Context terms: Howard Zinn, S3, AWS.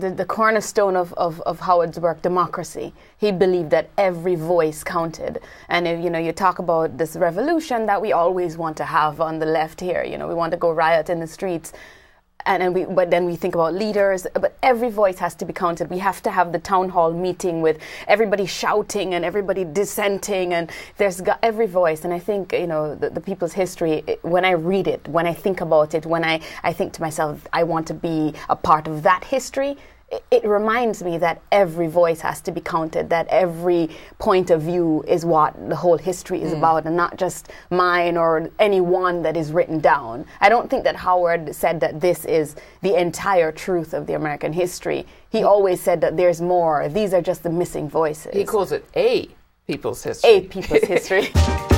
the cornerstone of Howard's work, democracy. He believed that every voice counted. And if, you know, you talk about this revolution that we always want to have on the left here, you know, we want to go riot in the streets, but then we think about leaders, but every voice has to be counted. We have to have the town hall meeting with everybody shouting and everybody dissenting, and there's every voice. And I think, you know, the people's history, when I read it, when I think about it, when I think to myself, I want to be a part of that history, it reminds me that every voice has to be counted, that every point of view is what the whole history is about, and not just mine or any one that is written down. I don't think that Howard said that this is the entire truth of the American history. He always said that there's more. These are just the missing voices. He calls it a people's history. A people's history.